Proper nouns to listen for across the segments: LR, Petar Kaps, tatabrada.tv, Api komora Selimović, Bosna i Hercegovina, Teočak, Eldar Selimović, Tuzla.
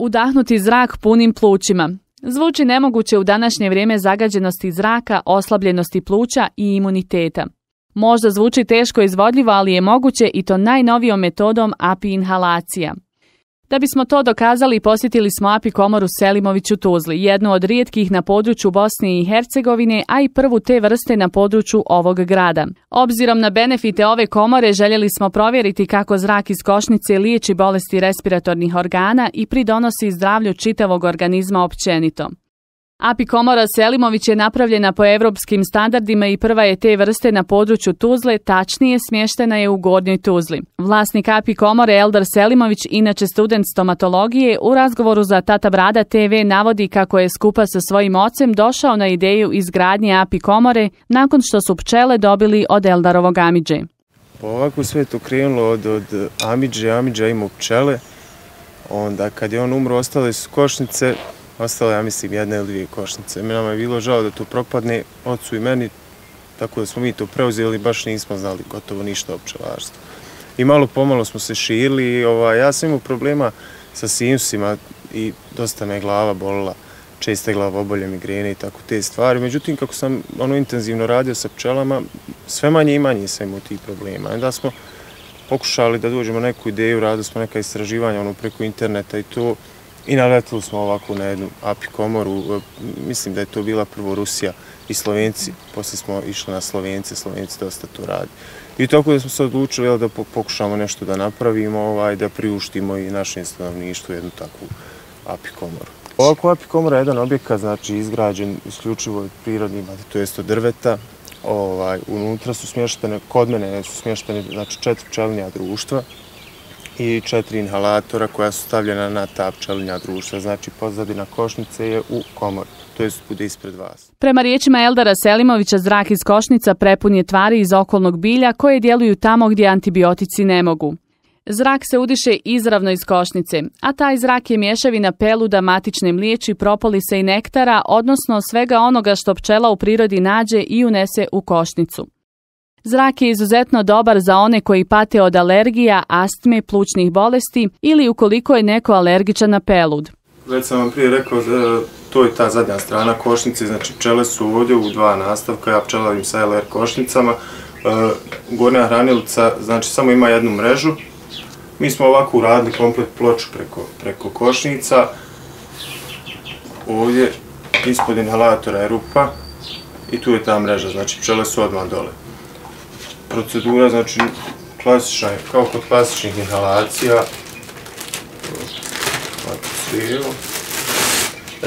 Udahnuti zrak punim plućima. Zvuči nemoguće u današnje vrijeme zagađenosti zraka, oslabljenosti pluća i imuniteta. Možda zvuči teško izvodljivo, ali je moguće i to najnovijom metodom api inhalacija. Da bismo to dokazali, posjetili smo Api komoru Selimović u Tuzli, jednu od rijetkih na području Bosne i Hercegovine, a i prvu te vrste na području ovog grada. Obzirom na benefite ove komore, željeli smo provjeriti kako zrak iz košnice liječi bolesti respiratornih organa i pridonosi zdravlju čitavog organizma općenito. Api komora Selimović je napravljena po evropskim standardima i prva je te vrste na području Tuzle, tačnije smještena je u Gornjoj Tuzli. Vlasnik Api komore Eldar Selimović, inače student stomatologije, u razgovoru za Tata Brada TV navodi kako je skupa sa svojim ocem došao na ideju izgradnje Api komore nakon što su pčele dobili od Eldarovog Amidže. Ovako sve je to krenulo od Amidže, Amidža imao pčele, onda kad je on umro ostale su košnice. Ostalo je, ja mislim, jedna ili dvije košnice. Nama je bilo žao da to propadne, ocu i meni, tako da smo mi to preuzeli, baš nismo znali gotovo ništa o pčelarstvu. I malo pomalo smo se širili, ja sam imao problema sa sinusima i dosta me glava bolila, česte glavobolje, migrene i tako te stvari. Međutim, kako sam intenzivno radio sa pčelama, sve manje i manje sam imao tih problema. Onda smo pokušali da dođemo neku ideju, radili smo neka istraživanja preko interneta i to. I naletili smo ovako na jednu api komoru, mislim da je to bila prvo Rusija i Slovenci, poslije smo išli na Slovence, Slovenci dosta to radi. I tako da smo se odlučili da pokušamo nešto da napravimo, da priuštimo i našem stanovništvu jednu takvu api komoru. Ovako api komora je jedan objekat, znači izgrađen isključivo od prirodnih, to jest od drveta. Unutra su smještene, kod mene su smještene 4 pčelinja društva i 4 inhalatora koja su stavljena na ta pčelinja društva, znači pozadina košnice je u komori, to jest bude ispred vas. Prema riječima Eldara Selimovića, zrak iz košnica prepun je tvari iz okolnog bilja koje djeluju tamo gdje antibiotici ne mogu. Zrak se udiše izravno iz košnice, a taj zrak je mješavina peluda, matične mliječi, propolisa i nektara, odnosno svega onoga što pčela u prirodi nađe i unese u košnicu. Zrak je izuzetno dobar za one koji pate od alergija, astme, plućnih bolesti ili ukoliko je neko alergičan na pelud. Već sam vam prije rekao da to je ta zadnja strana košnice, znači pčele su ovdje u 2 nastavka, ja pčelavim sa LR košnicama. Gornja hranilica znači samo ima jednu mrežu. Mi smo ovako uradili komplet ploču preko košnica. Ovdje ispod inhalatora je rupa i tu je ta mreža, znači pčele su odmah dole. Procedura, znači, klasična je, kao kod klasičnih inhalacija.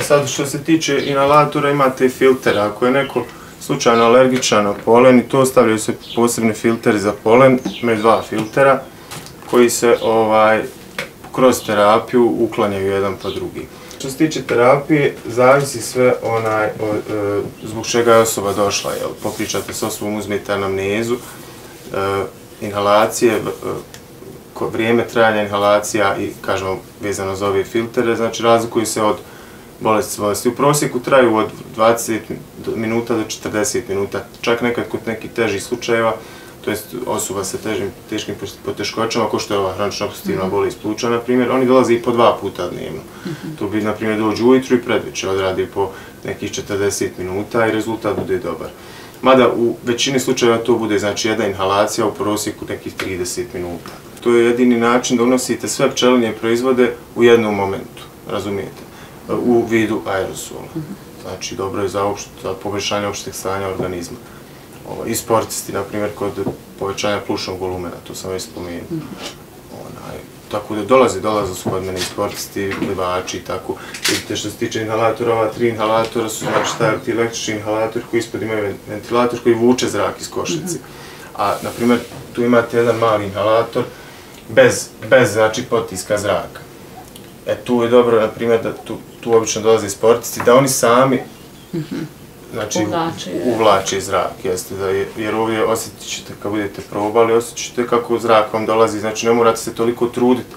Sad, što se tiče inhalatora, imate i filtera. Ako je neko slučajno alergičan na polen, i to stavljaju se posebni filteri za polen, među 2 filtera, koji se kroz terapiju uklanjaju jedan po drugi. Što se tiče terapije, zavisi sve zbog čega je osoba došla. Popričate s osobom, uzmete anamnezu, inhalacije, vrijeme trajanja inhalacija i, kažemo, vezano za ove filtere, znači razlikuju se od bolesti. U prosjeku traju od 20 minuta do 40 minuta, čak nekad kod nekih težih slučajeva, to jest osoba sa teškim poteškoćama, kao što je ova hronična obstruktivna bolest pluća, na primjer, oni dolaze i po 2 puta dnevno. To bi, na primjer, dođu ujutru i predveče, odradi po nekih 40 minuta i rezultat bude dobar. Mada u većini slučajeva to bude, znači, jedna inhalacija u prosjeku nekih 30 minuta. To je jedini način da unosite sve pčelinje proizvode u jednom momentu, razumijete, u vidu aerosola. Znači, dobro je za poboljšanje opšteg stanja organizma. I sportisti, na primjer, kod povećanja plućnog volumena, to sam već spomenuo. Tako da dolaze su kod mene i sportisti, plivači i tako. Vidite, što se tiče inhalatora, ova 3 inhalatora su, znači, taj električni inhalator koji ispod imaju ventilator koji vuče zrak iz košnice. A, na primjer, tu imate jedan mali inhalator bez, znači, potiska zraka. E, tu je dobro, na primjer, da tu obično dolaze i sportisti, da oni sami uvlače zrak, jer ovdje osjetit ćete, kad budete probali, osjetit ćete kako zrak vam dolazi, znači ne morate se toliko truditi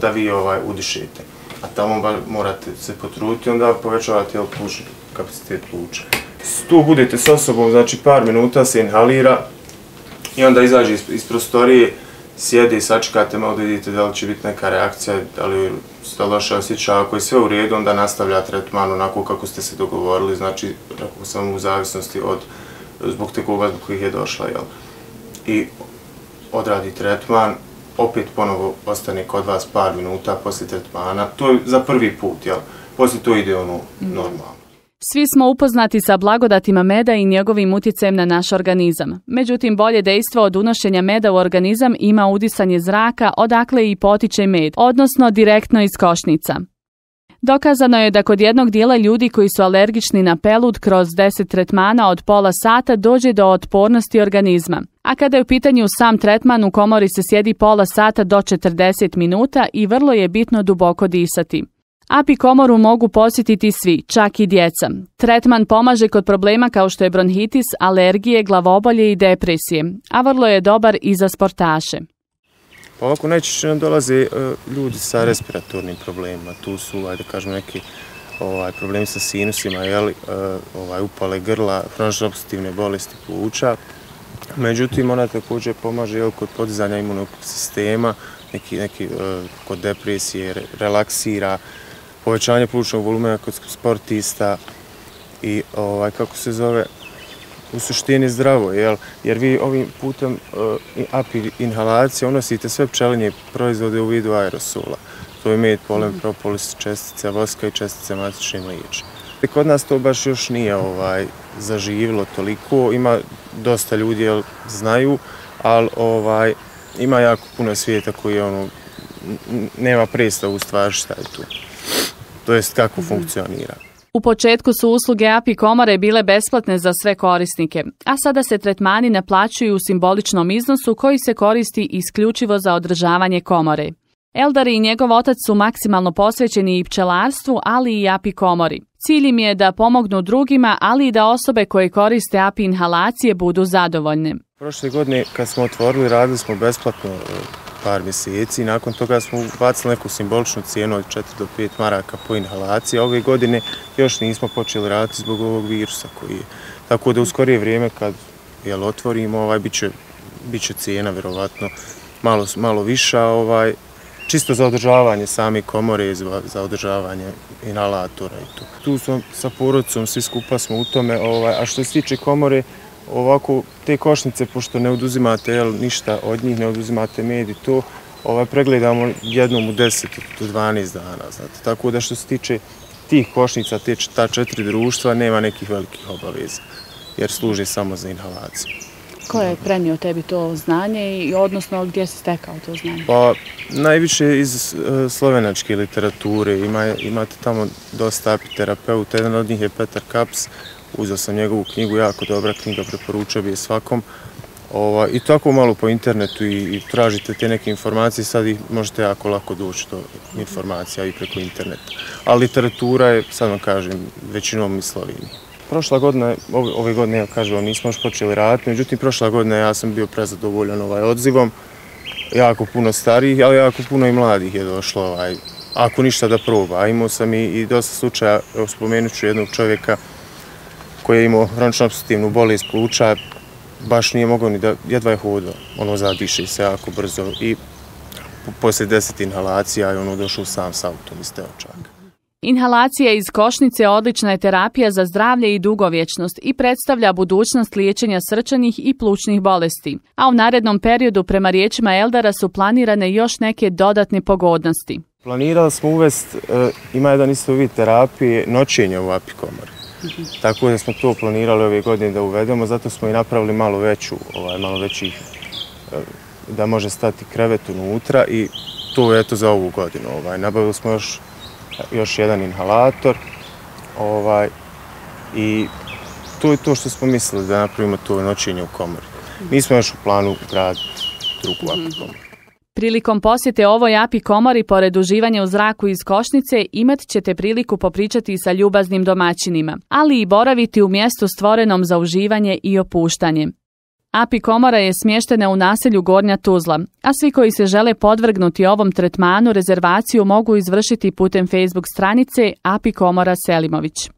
da vi udišete, a tamo morate se potruditi, onda povećavate kapacitet pluća. Tu budete s osobom, znači par minuta se inhalira i onda izađe iz prostorije, sjede i sačekate malo da vidite da li će biti neka reakcija, da li ste loše osjeća, ako je sve u redu, onda nastavlja tretman onako kako ste se dogovorili, znači samo u zavisnosti od zbog tegoba zbog kojih je došla, jel? I odradi tretman, opet ponovo ostane kod vas par minuta poslije tretmana, to je za prvi put, jel? Poslije to ide ono normalno. Svi smo upoznati sa blagodatima meda i njegovim utjecajem na naš organizam. Međutim, bolje dejstvo od unošenja meda u organizam ima udisanje zraka, odakle i potiče med, odnosno direktno iz košnica. Dokazano je da kod jednog dijela ljudi koji su alergični na pelud kroz 10 tretmana od pola sata dođe do otpornosti organizma. A kada je u pitanju sam tretman, u komori se sjedi pola sata do 40 minuta i vrlo je bitno duboko disati. Api komoru mogu posjetiti svi, čak i djeca. Tretman pomaže kod problema kao što je bronhitis, alergije, glavobolje i depresije, a vrlo je dobar i za sportaše. Ovako najčešće nam dolaze ljudi sa respiratornim problemima, tu su neki problemi sa sinusima, upale grla, kronične obstruktivne bolesti pluća. Međutim, ona također pomaže kod podizanja imunog sistema, kod depresije, relaksira, povećanje plućnog volumena kod sportista i u suštini zdravo, jer vi ovim putem api inhalacije unosite sve pčelinje proizvode u vidu aerosola. To je med, polen, propolis, čestice voska i čestice matične mliječe. Kod nas to baš još nije zaživilo toliko, ima dosta ljudi jer znaju, ali ima jako puno svijeta koji nema predstavu u stvari šta je tu, to jest kako funkcionira. U početku su usluge Api komore bile besplatne za sve korisnike, a sada se tretmani naplaćuju u simboličnom iznosu koji se koristi isključivo za održavanje komore. Eldar i njegov otac su maksimalno posvećeni i pčelarstvu, ali i Api komori. Cilj im je da pomognu drugima, ali i da osobe koje koriste api inhalacije budu zadovoljne. Prošle godine kad smo otvorili radili smo besplatno par mjeseci, nakon toga smo bacili neku simboličnu cijenu od 4 do 5 maraka po inhalaciji, a ove godine još nismo počeli raditi zbog ovog virusa koji je. Tako da u skorije vrijeme kad otvorimo bit će cijena vjerovatno malo viša, čisto za održavanje same komore, za održavanje inhalatora i to. Tu smo sa porodicom, svi skupa smo u tome, a što se tiče komore, ovako te košnice, pošto ne oduzimate ništa od njih, ne oduzimate med i to, pregledamo jednom u 10 do 12 dana, znate. Tako da što se tiče tih košnica, ta 4 društva, nema nekih velikih obaveza, jer služi samo za inhalaciju. Ko je prenio tebi to znanje i odnosno gdje si stekao to znanje? Pa najviše iz slovenačke literature, imate tamo dosta apiterapeuta, jedan od njih je Petar Kaps, uzeo sam njegovu knjigu, jako dobra knjiga, preporučio bi je svakom. I tako malo po internetu i tražite te neke informacije, sad ih možete jako lako doći do informacija i preko interneta. A literatura je, sad vam kažem, većinom iz Slovenije. Prošla godina, ove godine, ja kažem, nismo još počeli raditi, međutim, prošla godina ja sam bio prezadovoljan odazivom. Jako puno starijih, ali jako puno i mladih je došlo, ako ništa da proba. Imao sam i dosta slučaja, spomenut ću jednog čovjeka, koji je imao kroničnu opstruktivnu bolest pluća, baš nije mogao ni da, jedva je hodao, zadiše se jako brzo i poslije 10 inhalacija je došao sam s autom iz teočaka. Inhalacija iz košnice odlična je terapija za zdravlje i dugovječnost i predstavlja budućnost liječenja srčanih i plućnih bolesti, a u narednom periodu prema riječima Eldara su planirane još neke dodatne pogodnosti. Planirali smo uvesti, ima jedan isto vid terapije, noćenja u Api komori. Tako da smo to planirali ove godine da uvedemo, zato smo i napravili malo većih, da može stati krevet unutra i to je to za ovu godinu. Nabavili smo još jedan inhalator i to je to što smo mislili da napravimo to noćenje u komori. Nismo još u planu graditi drugu api komoru. Prilikom posjete ovoj api komori, pored uživanja u zraku iz košnice, imat ćete priliku popričati sa ljubaznim domaćinima, ali i boraviti u mjestu stvorenom za uživanje i opuštanje. Api komora je smještena u naselju Gornja Tuzla, a svi koji se žele podvrgnuti ovom tretmanu rezervaciju mogu izvršiti putem Facebook stranice Api komora Selimović.